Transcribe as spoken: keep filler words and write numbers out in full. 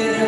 de